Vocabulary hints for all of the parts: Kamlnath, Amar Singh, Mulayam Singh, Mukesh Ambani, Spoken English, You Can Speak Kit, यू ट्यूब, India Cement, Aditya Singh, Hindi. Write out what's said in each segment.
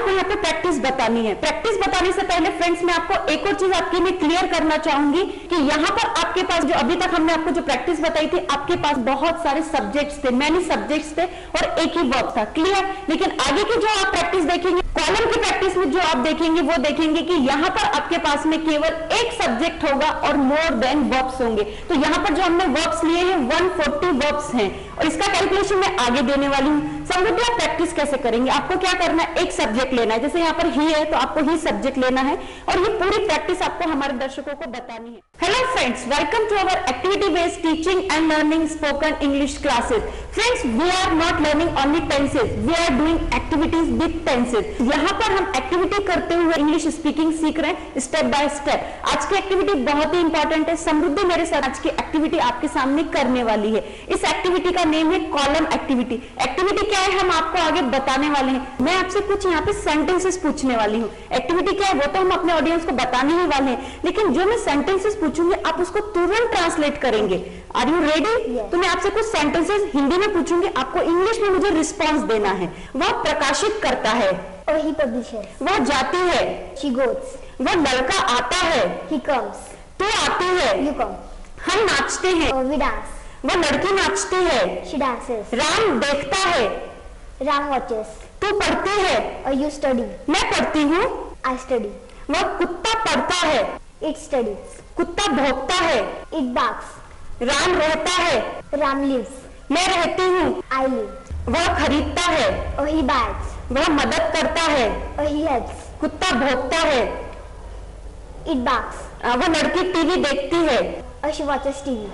आपको यहाँ पे प्रैक्टिस बतानी है। प्रैक्टिस बताने से पहले फ्रेंड्स मैं आपको एक और चीज आपके लिए क्लियर करना चाहूंगी कि यहाँ पर आपके पास जो अभी तक हमने आपको जो प्रैक्टिस बताई थी, आपके पास बहुत सारे सब्जेक्ट्स थे, मैनी सब्जेक्ट्स थे और एक ही वर्ब था, क्लियर। लेकिन आगे की जो आप प्रैक्टिस देखेंगे, कॉलम की प्रैक्टिस में जो आप देखेंगे वो देखेंगे कि यहाँ पर आपके पास में केवल एक सब्जेक्ट होगा और मोर देन वर्ब्स होंगे। तो यहाँ पर जो हमने वर्ब्स लिए हैं 140 वर्ब्स हैं और इसका कैलकुलेशन मैं आगे देने वाली हूँ। समझो आप प्रैक्टिस कैसे करेंगे। आपको क्या करना है, एक सब्जेक्ट लेना है, जैसे यहाँ पर ही है तो आपको ही सब्जेक्ट लेना है और ये पूरी प्रैक्टिस आपको हमारे दर्शकों को बतानी है। Hello friends, welcome to our activity based teaching and learning spoken English classes. Friends, we are not learning only tenses, we are doing activities with tenses. यहाँ पर हम एक्टिविटी करते हुए इंग्लिश स्पीकिंग सीख रहे हैं स्टेप बाय स्टेप। आज की एक्टिविटी बहुत ही इंपॉर्टेंट है। समृद्धि मेरे साथ आज की एक्टिविटी आपके सामने करने वाली है। इस एक्टिविटी का नेम है कॉलम एक्टिविटी। एक्टिविटी क्या है हम आपको आगे बताने वाले हैं। मैं आपसे कुछ यहाँ पे सेंटेंसेस पूछने वाली हूँ। एक्टिविटी क्या है वो तो हम अपने ऑडियंस को बताने ही वाले हैं, लेकिन जो मैं सेंटेंसेस पूछूंगी आप उसको तुरंत ट्रांसलेट करेंगे। Are you ready? तो मैं आपसे कुछ सेंटेंसेस हिंदी में पूछूंगी, आपको इंग्लिश में मुझे रिस्पॉन्स देना है। वह प्रकाशित करता है, वही पब्लिश है। वह जाती है, शी गोज़। वह लड़का आता है, ही कम्स। तू आती है, यू कम। हम नाचते हैं, वी डांस। वह लड़की नाचती है, शी डांसेस। राम देखता है, राम वॉचेस। तू पढ़ती है, यू स्टडी। मैं पढ़ती हूँ, आई स्टडी। वह कुत्ता पढ़ता है, इट स्टडीज। कुत्ता भौंकता है, इट बाक्स। राम रहता है, राम लिव्स। मैं रहती हूँ, आई लिव। वह खरीदता है, और ही बाइज। वह मदद करता है, और ही हेल्प्स। कुत्ता भौंकता है, इट बाक्स। वह लड़की टीवी देखती है, और शी वॉचेस टीवी।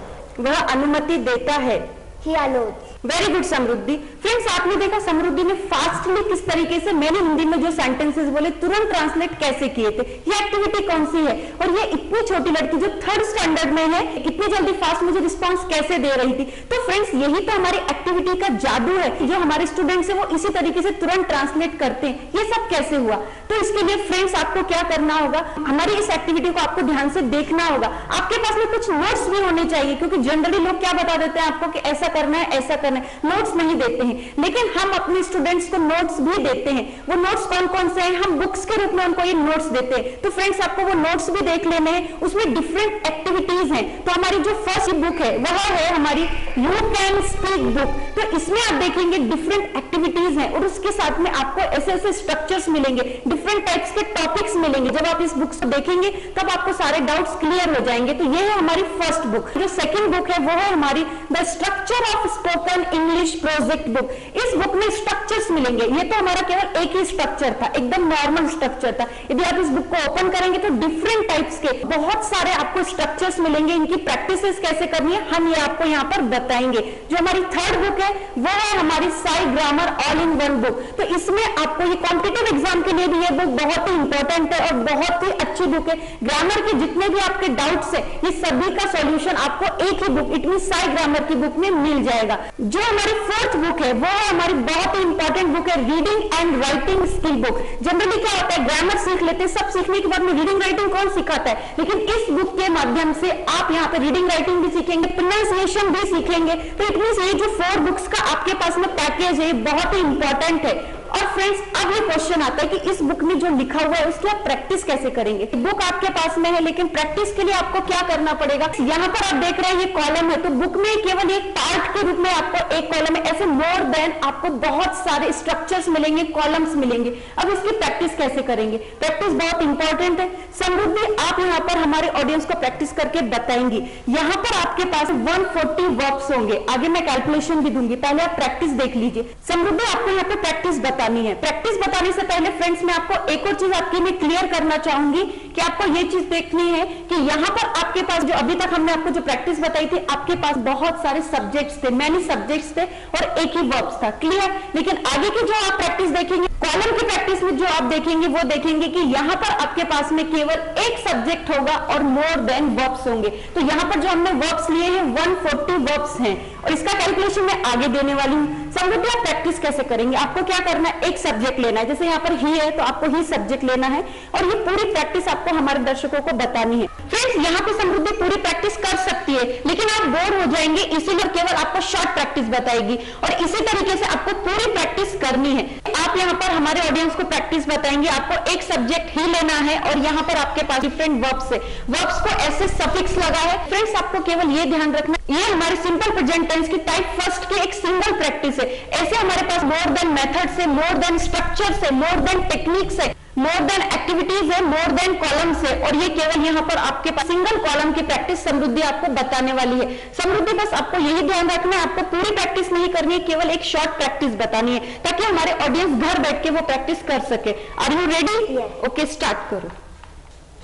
वह अनुमति देता है, he allows. Very good Samriddhi. Friends, आपने देखा समृद्धि ने फास्टली किस तरीके से मैंने हिंदी में जो सेंटेंसेस बोले तुरंत ट्रांसलेट कैसे किए थे। ये एक्टिविटी कौन सी है और ये इतनी छोटी लड़की जो थर्ड स्टैंडर्ड में है इतनी जल्दी फास्ट मुझे रिस्पांस कैसे दे रही थी। तो फ्रेंड्स, यही तो हमारी एक्टिविटी का जादू है। जो हमारे स्टूडेंट्स है वो इसी तरीके से तुरंत ट्रांसलेट करते हैं। ये सब कैसे हुआ? तो इसके लिए फ्रेंड्स आपको क्या करना होगा, हमारी इस एक्टिविटी को आपको ध्यान से देखना होगा। आपके पास में कुछ नोट्स भी होने चाहिए, क्योंकि जनरली लोग क्या बता देते हैं आपको कि ऐसा करना है ऐसा करना है, नोट्स नहीं देते हैं। लेकिन हम अपने स्टूडेंट्स को नोट्स भी देते हैं। वो नोट्स कौन कौन से हैं, हम बुक्स के रूप में उनको ये नोट्स देते हैं। तो फ्रेंड्स, आपको वो नोट्स भी देख लेने हैं, उसमें डिफरेंट एक्टिविटीज हैं। तो हमारी जो फर्स्ट बुक है वह है हमारी यू कैन स्पीक बुक। तो इसमें आप देखेंगे डिफरेंट एक्टिविटीज हैं और उसके साथ में आपको ऐसे ऐसे स्ट्रक्चर्स मिलेंगे, डिफरेंट टाइप्स के टॉपिक्स मिलेंगे। जब आप इस बुक्स को देखेंगे तब आपको सारे डाउट्स क्लियर हो जाएंगे। तो ये है हमारी फर्स्ट बुक। जो सेकेंड बुक है वो है हमारी the structure of spoken English project book. इस बुक में स्ट्रक्चर्स मिलेंगे। ये तो हमारा केवल एक ही स्ट्रक्चर था, एकदम नॉर्मल स्ट्रक्चर था। यदि आप इस बुक को ओपन करेंगे तो डिफरेंट टाइप्स के बहुत सारे आपको स्ट्रक्चर्स मिलेंगे। इनकी प्रैक्टिसेस कैसे करनी है हम ये आपको यहाँ पर बताएंगे। जो हमारी थर्ड बुक है वो है हमारी Sai grammar all in one book. तो इसमें आपको ये कॉम्पिटिटिव एग्जाम के लिए भी ये बुक बहुत ही इंपॉर्टेंट है और बहुत ही अच्छी बुक है। ग्रामर के जितने भी आपके डाउट्स है ये सभी का सोल्यूशन आपको एक ही book it mean Sai grammar की बुक में मिल जाएगा। जो हमारी फोर्थ बुक है वो है हमारी बहुत ही इंपॉर्टेंट बुक है reading and writing skill book. Generally क्या होता है ग्रामर सीख लेते हैं, सब सीखने के बाद में रीडिंग राइटिंग कौन सिखाता है, लेकिन इस बुक के माध्यम से आप यहाँ पे रीडिंग राइटिंग भी सीखेंगे, प्रोनाउंसिएशन भी सीखेंगे। तो इट मींस ये जो फोर बुक्स का आपके पास में पैकेज है बहुत ही इंपॉर्टेंट है। और फ्रेंड्स, अब ये क्वेश्चन आता है कि इस बुक में जो लिखा हुआ है उसकी आप प्रैक्टिस कैसे करेंगे। बुक आपके पास में है लेकिन प्रैक्टिस के लिए आपको क्या करना पड़ेगा। यहाँ पर आप देख रहे हैं ये कॉलम है, तो बुक में केवल एक पार्ट के रूप में आपको एक कॉलम है। ऐसे मोर देन आपको बहुत सारे स्ट्रक्चर्स मिलेंगे, कॉलम्स मिलेंगे। अब इसकी प्रैक्टिस कैसे करेंगे, प्रैक्टिस बहुत इंपॉर्टेंट है। समृद्धि आप यहाँ पर हमारे ऑडियंस को प्रैक्टिस करके बताएंगी। यहाँ पर आपके पास 140 वर्ब्स होंगे। आगे मैं कैलकुलेशन भी दूंगी, पहले आप प्रैक्टिस देख लीजिए। समृद्धि आपको यहाँ पे प्रैक्टिस बतानी है। प्रैक्टिस बताने से पहले फ्रेंड्स मैं आपको एक और चीज आपके लिए क्लियर करना चाहूंगी कि आपको ये चीज देखनी है कि यहाँ पर आपके पास जो अभी तक हमने आपको जो प्रैक्टिस बताई थी, आपके पास बहुत सारे सब्जेक्ट्स थे, मैनी सब्जेक्ट्स थे और एक ही वर्ब्स था, क्लियर। लेकिन आगे की जो आप प्रैक्टिस देखेंगे, कॉलम की प्रैक्टिस में जो आप देखेंगे वो देखेंगे कि यहाँ पर आपके पास में केवल एक सब्जेक्ट होगा और मोर देन वर्ब्स होंगे। तो यहाँ पर जो हमने वर्ब्स लिए हैं 140 वर्ब्स हैं और इसका कैलकुलेशन मैं आगे देने वाली हूँ। समृद्ध आप प्रैक्टिस कैसे करेंगे, आपको क्या करना है, एक सब्जेक्ट लेना है, जैसे यहाँ पर ही है तो आपको ही सब्जेक्ट लेना है और ये पूरी प्रैक्टिस आपको हमारे दर्शकों को बतानी है। फ्रेंड्स यहाँ पे समृद्धि पूरी प्रैक्टिस कर सकती है लेकिन आप बोर हो जाएंगे, इसीलिए केवल आपको शॉर्ट प्रैक्टिस बताएगी और इसी तरीके से आपको पूरी प्रैक्टिस करनी है। आप यहाँ पर हमारे ऑडियंस को प्रैक्टिस बताएंगे, आपको एक सब्जेक्ट ही लेना है और यहाँ पर आपके पास डिफरेंट वर्ब्स है, वर्ब्स को ऐसे सफिक्स लगा है। फ्रेंड्स आपको केवल ये ध्यान रखना, ये हमारे सिंपल प्रेजेंट टेंस की टाइप फर्स्ट की एक सिंगल प्रैक्टिस है। ऐसे हमारे पास मोर देन मेथड्स है, मोर देन स्ट्रक्चर्स है, मोर देन टेक्निक्स है, मोर देन एक्टिविटीज है, मोर देन कॉलम्स है और ये केवल यहाँ पर आपके पास सिंगल कॉलम की प्रैक्टिस समृद्धि आपको बताने वाली है। समृद्धि बस आपको यही ध्यान रखना है, आपको पूरी प्रैक्टिस नहीं करनी है, केवल एक शॉर्ट प्रैक्टिस बतानी है ताकि हमारे ऑडियंस घर बैठ के वो प्रैक्टिस कर सके। Are you ready? Okay start करो।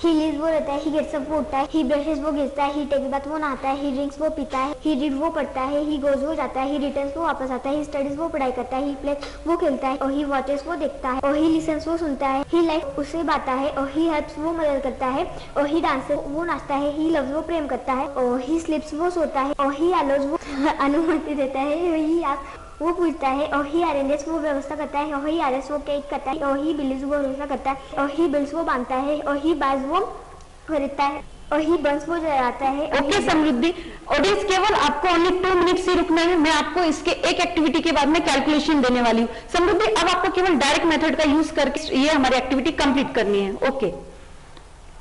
He lives वो रहता है, he gets up वो उठता है, he brushes वो घिसता है, he takes bath वो नहाता है, he drinks वो पीता है, he read वो पढ़ता है, he goes वो जाता है, he returns वो वापस आता है, he studies वो पढ़ाई करता है, he plays वो खेलता है और he watches वो देखता है और he listens वो सुनता है, he likes उसे बाता है और he helps वो मदद करता है और he dances वो नाचता है, he loves वो प्रेम करता है और he sleeps वो सोता है और he allows वो अनुमति देता है, he asks वो पूछता है और ही अरेंजेस वो व्यवस्था करता है और ही आरएस वो कैक करता है और ही बिल्स वो व्यवस्था करता है और ही बिल्स वो बांधता है और ही बाज वो खरीदता है और ही बंस वो जलाता है। ओके समृद्धि, ऑडियंस केवल आपको ओनली 2 मिनट्स ही रुकना है, मैं आपको इसके एक एक्टिविटी के बाद में कैलकुलेशन देने वाली हूँ। समृद्धि अब आपको केवल डायरेक्ट मेथड का यूज करके ये हमारी एक्टिविटी कंप्लीट करनी है। Okay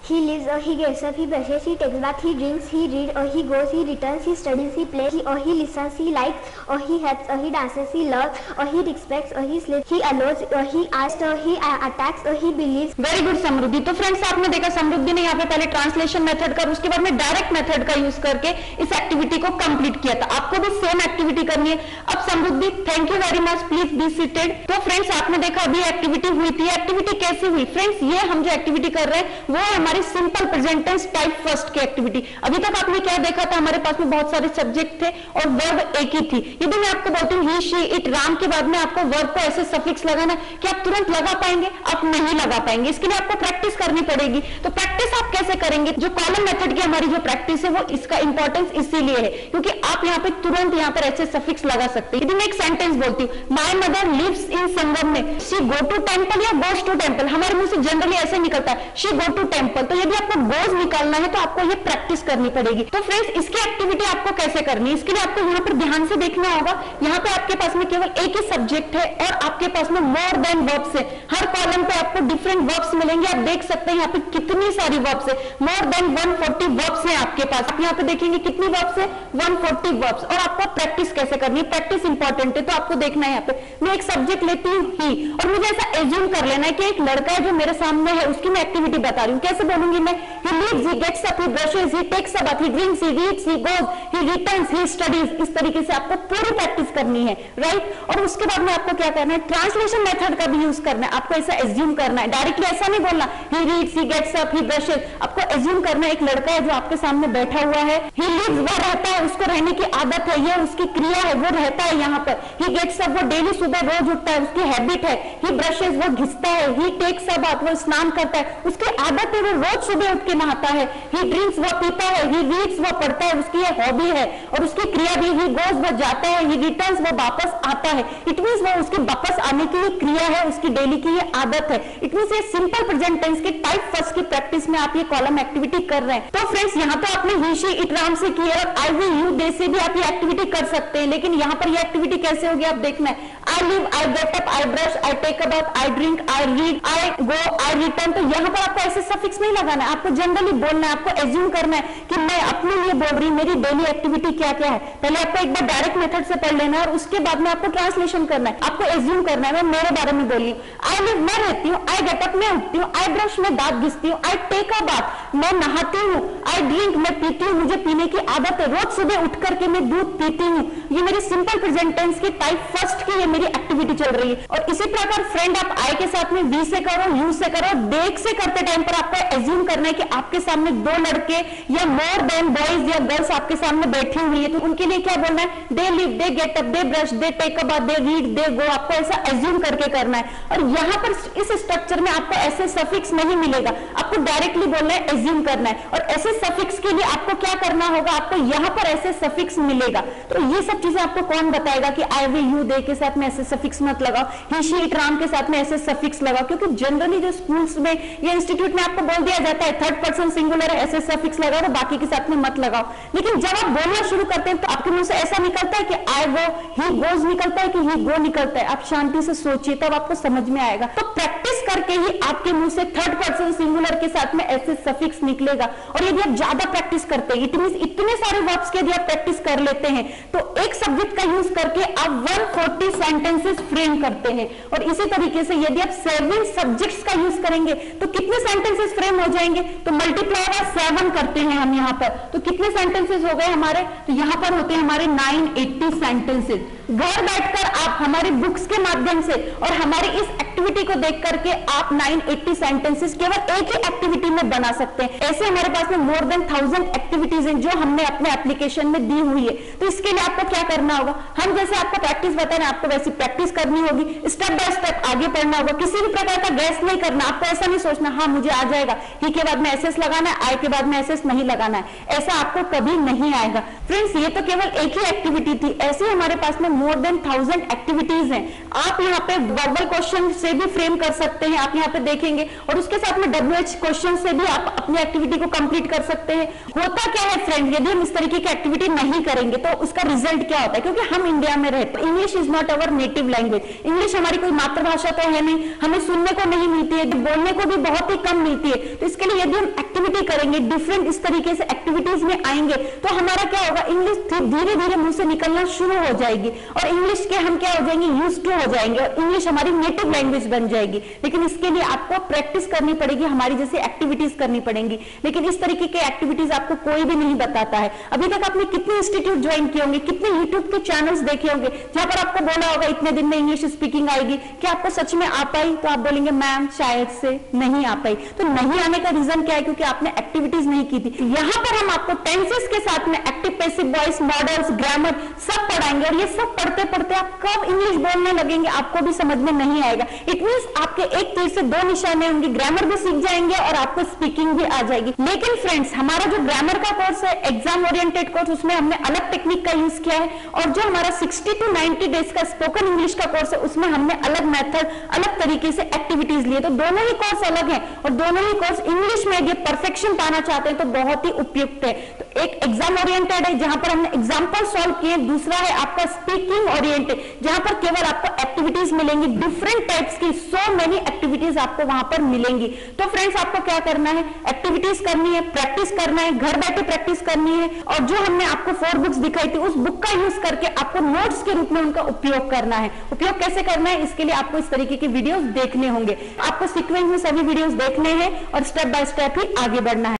He lives or he gets up, he brushes, he takes bath, he drinks, he reads or he goes, he returns, he studies, he plays or he listens, he likes or he helps or he dances, he loves or he respects or he sleeps, he allows or he asks or he attacks or he believes. Very good Samriddhi. तो friends आपने देखा समृद्धि ने यहाँ पे पहले translation method का उसके बाद में डायरेक्ट मेथड का यूज करके इस एक्टिविटी को कंप्लीट किया था। आपको भी सेम एक्टिविटी करनी है। अब Samriddhi thank you very much, please be seated. तो फ्रेंड्स आपने देखा अभी एक्टिविटी हुई थी, एक्टिविटी कैसी हुई? फ्रेंड्स ये हम जो एक्टिविटी कर रहे हैं वो simple present tense type first की एक्टिविटी। अभी तक आपने क्या देखा था, हमारे पास में बहुत सारे सब्जेक्ट थे और वर्ब एक ही थी। यदि मैं आपको बोलती हूँ ही शी इट राम के बाद में आपको वर्ब को ऐसे सफिक्स लगाना, क्या आप तुरंत लगा पाएंगे? आप नहीं लगा पाएंगे, इसके लिए आपको प्रैक्टिस करनी पड़ेगी। तो प्रैक्टिस आप कैसे करेंगे? जो कॉलम मेथड की हमारी जो प्रैक्टिस है वो इसका इंपॉर्टेंस इसीलिए है क्योंकि आप यहाँ पे तुरंत यहाँ पर ऐसे सफिक्स लगा सकते हैं। यदि मैं एक सेंटेंस बोलती हूँ my mother lives in Sangam में, शी गो टू टेम्पल या गोज टू टेम्पल, हमारे मुंह से जनरली ऐसे निकलता है शी गो टू टेम्पल। तो यदि आपको गोज निकालना है तो आपको ये प्रैक्टिस करनी पड़ेगी। तो फ्रेंड्स इसकी एक्टिविटी आपको कैसे करनी है, इसके लिए आपको यहाँ पर ध्यान से देखना होगा। यहाँ पे आपके पास में केवल एक ही सब्जेक्ट है और आपके पास में मोर देन वर्ब्स है, हर कॉलम पे आपको डिफरेंट वर्ब्स मिलेंगे। आप देख सकते हैं यहाँ पे कितनी सारी वर्ब्स है, मोर देन 140 वर्ब्स है आपके पास। आप यहाँ पे देखेंगे कितनी वर्ब्स है, 140 वर्ब्स। और आपको प्रैक्टिस कैसे करनी है, प्रैक्टिस इंपॉर्टेंट है तो आपको देखना है। यहाँ पे मैं एक सब्जेक्ट लेती हूँ ही और मुझे ऐसा एज्यूम कर लेना है कि एक लड़का है जो मेरे सामने है, उसकी मैं एक्टिविटी बता रही हूँ। कैसे बोलूंगी मैं? he lives, he gets up, he brushes, he takes a bath, he drinks, he reads, he goes, he returns, he studies। इस तरीके से आपको पूरी प्रैक्टिस करनी है, राइट। और उसके बाद में आपको क्या करना है, ट्रांसलेशन मेथड का भी यूज करना है। आपको ऐसा एज्यूम करना है, डायरेक्टली ऐसा नहीं बोलना he reads, he gets up, he brushes। आपको एज्यूम करना है एक लड़का है जो आपके सामने बैठा हुआ है, he lives वो रहता है, उसको रहने की आदत है, ये उसकी क्रिया है, वो रहता है यहाँ पर। he gets up वो डेली सुबह रोज उठता है, उसकी हैबिट है। he brushes वो घिसता है, he takes a bath वो स्नान करता है, उसकी आदत है, रोज सुबह उठ के नहाता है। he drinks वो पीता है, he reads वो पढ़ता है, उसकी ये हॉबी है और उसकी क्रिया भी। he goes वो जाता है, he returns वो वापस आता है। इट मींस वो उसके वापस आने की ये क्रिया है, उसकी डेली की ये आदत है। इट मींस ये सिंपल प्रेजेंट टेंस के टाइप फर्स्ट की प्रैक्टिस में आप ये कॉलम एक्टिविटी कर रहे हैं। तो फ्रेंड्स यहाँ पे आपने he she it राम से की और I will you they से भी आप ये एक्टिविटी कर सकते हैं, लेकिन यहाँ पर ये एक्टिविटी कैसे होगी आप देखना है। I live, I get up, I brush, I take a bath, I drink, I read, I go, I return। तो यहाँ पर आपको ऐसे सफिक्स नहीं लगाना है, आपको जनरली बोलना है, आपको एज्यूम करना है कि मैं अपने लिए बोल रही हूँ, मेरी डेली एक्टिविटी क्या क्या है। पहले आपको एक बार डायरेक्ट मेथड से पढ़ लेना है और उसके बाद में आपको ट्रांसलेशन करना है। आपको एज्यूम करना है मैं मेरे बारे में बोल रही हूँ, आई लिव मैं रहती हूँ, आई गेट अप मैं उठती हूँ, आई ब्रश मैं दांत घिसती हूँ, आई टेक अ बाथ मैं नहाती हूँ, आई ड्रिंक मैं पीती हूँ, मुझे पीने की आदत है, रोज सुबह उठ करके मैं दूध पीती हूँ। ये मेरी सिंपल प्रेजेंट टेंस की टाइप फर्स्ट की ये मेरी एक्टिविटी चल रही है। और इसी प्रकार फ्रेंड आप आई के साथ में वी से करो, यू से करो, देख से करते टाइम पर आपको एज्यूम करना है कि आपके सामने दो लड़के या मोर देन बॉयज या गर्ल्स आपके सामने बैठी हुई है, तो उनके लिए क्या बोलना है, they live, they get up, they brush, they take a bath, they read, they go. आपको ऐसा एज्यूम करके करना है। और यहाँ पर इस स्ट्रक्चर में आपको ऐसे सफिक्स नहीं मिलेगा, आपको डायरेक्टली बोलना है, एज्यूम करना है। और ऐसे सफिक्स के लिए आपको क्या करना होगा, आपको यहाँ पर ऐसे सफिक्स मिलेगा। तो ये सब चीजें आपको कौन बताएगा कि आई वे यू दे के साथ में ऐसे सफिक्स मत लगाओ, ही शी इट राम के साथ में ऐसे सफिक्स लगाओ, क्योंकि जनरली जो स्कूल्स में या इंस्टीट्यूट में आपको बोल दिया जाता है थर्ड पर्सन सिंगुलर ऐसे सफिक्स लगाओ तो बाकी के साथ में मत लगाओ। लेकिन जब आप बोलना शुरू करते हैं तो आपके मुंह से ऐसा निकलता है कि आई गो, ही गोज निकलता है कि ही गो निकलता है। आप शांति से सोचिए तब आपको समझ में आएगा। तो प्रैक्टिस करके ही आपके मुंह से थर्ड पर्सन सिंगुलर के साथ में ऐसे सफिक्स निकलेगा। और यदि आप ज्यादा प्रैक्टिस करते हैं, इट मींस इतने सारे वर्ब्स के यदि आप प्रैक्टिस कर लेते हैं तो एक सब्जेक्ट का यूज करके आप 140 सेंटेंसेस फ्रेम करते हैं। और इसी तरीके से यदि आप 7 सब्जेक्ट्स का यूज करेंगे तो कितने सेंटेंसेस फ्रेम हो जाएंगे, तो मल्टीप्लाई बाय 7 करते हैं हम यहाँ पर, तो कितने सेंटेंसेस हो गए हमारे, तो यहाँ पर होते हैं हमारे 980 सेंटेंसेस। घर बैठकर आप हमारे बुक्स के माध्यम से और हमारी इस एक्टिविटी को देख करके आप 980 सेंटेंसेस केवल एक ही एक्टिविटी में बना सकते हैं। ऐसे हमारे पास में मोर देन 1000 एक्टिविटीज हैं जो हमने अपने एप्लीकेशन में दी हुई है। तो इसके लिए आपको क्या करना होगा, हम जैसे आपको प्रैक्टिस बता रहे हैं आपको वैसी प्रैक्टिस करनी होगी, स्टेप बाय स्टेप आगे बढ़ना होगा। किसी भी प्रकार का गैस नहीं करना, आपको ऐसा नहीं सोचना हाँ मुझे आ जाएगा, ही के बाद में एसएस लगाना है, आई के बाद में एसएस नहीं लगाना है, ऐसा आपको कभी नहीं आएगा। फ्रेंड्स ये तो केवल एक ही एक्टिविटी थी, ऐसे हमारे पास में मोर देन 1000 एक्टिविटीज हैं। आप यहाँ पे वर्बल क्वेश्चन से भी फ्रेम कर सकते हैं, आप यहाँ पे देखेंगे, और उसके साथ में WH क्वेश्चन से भी आप अपनी एक्टिविटी को कंप्लीट कर सकते हैं। होता क्या है फ्रेंड, यदि हम इस तरीके की एक्टिविटी नहीं करेंगे तो उसका रिजल्ट क्या होता है, क्योंकि हम इंडिया में रहते हैं, English is not our native language, English हमारी कोई मातृभाषा तो है नहीं, हमें सुनने को नहीं मिलती है, बोलने को भी बहुत ही कम मिलती है। तो इसके लिए यदि हम एक्टिविटी करेंगे, डिफरेंट इस तरीके से एक्टिविटीज में आएंगे तो हमारा क्या होगा, इंग्लिश धीरे धीरे मुंह से निकलना शुरू हो जाएगी और इंग्लिश के हम क्या हो जाएंगे, यूज्ड टू हो जाएंगे और इंग्लिश हमारी नेटिव लैंग्वेज बन जाएगी। लेकिन इसके लिए आपको प्रैक्टिस करनी पड़ेगी, हमारी जैसी एक्टिविटीज करनी पड़ेंगी। लेकिन इस तरीके के एक्टिविटीज आपको कोई भी नहीं बताता है। अभी तक आपने कितने इंस्टीट्यूट ज्वाइन किए होंगे, कितने यूट्यूब के चैनल्स देखे होंगे जहां पर आपको बोला होगा इतने दिन में इंग्लिश स्पीकिंग आएगी, क्या आपको सच में आ पाई, तो आप बोलेंगे मैम शायद से नहीं आ पाई। तो नहीं आने का रीजन क्या है, क्योंकि आपने एक्टिविटीज नहीं की थी। यहाँ पर हम आपको टेंसेस के साथ में active passive voice, models, grammar सब पढ़ाएंगे और ये सब पढ़ते पढ़ते आप कब इंग्लिश बोलने लगेंगे आपको भी समझ में नहीं आएगा। इट मींस आपके एक तीर से दो निशाने होंगे, ग्रामर भी सीख जाएंगे और आपको स्पीकिंग भी आ जाएगी। लेकिन फ्रेंड्स हमारा जो ग्रामर का कोर्स है, एग्जाम ओरिएंटेड कोर्स, उसमें हमने अलग टेक्निक का यूज किया है, और जो हमारा 60 to 90 डेज का स्पोकन इंग्लिश का कोर्स है उसमें हमने अलग मेथड, अलग तरीके से एक्टिविटीज लिए। तो दोनों ही कोर्स अलग है और दोनों ही कोर्स इंग्लिश में ये परफेक्शन पाना चाहते हैं तो बहुत ही उपयुक्त है। तो एक एग्जाम ओरिएंटेड है जहां पर हमने एग्जाम्पल सॉल्व किए, दूसरा है आपका स्पीकिंग ओरिएंटेड जहां पर केवल आपको एक्टिविटीज मिलेंगी, डिफरेंट टाइप्स की सो मेनी एक्टिविटीज आपको वहां पर मिलेंगी। तो फ्रेंड्स आपको क्या करना है, एक्टिविटीज करनी है, प्रैक्टिस करना है, घर बैठे प्रैक्टिस करनी है, और जो हमने आपको 4 बुक्स दिखाई थी उस बुक का यूज करके आपको नोट्स के रूप में उनका उपयोग करना है। उपयोग कैसे करना है, इसके लिए आपको इस तरीके की वीडियोज देखने होंगे, आपको सिक्वेंस में सभी वीडियोज देखने हैं और स्टेप बाय स्टेप ही आगे बढ़ना है।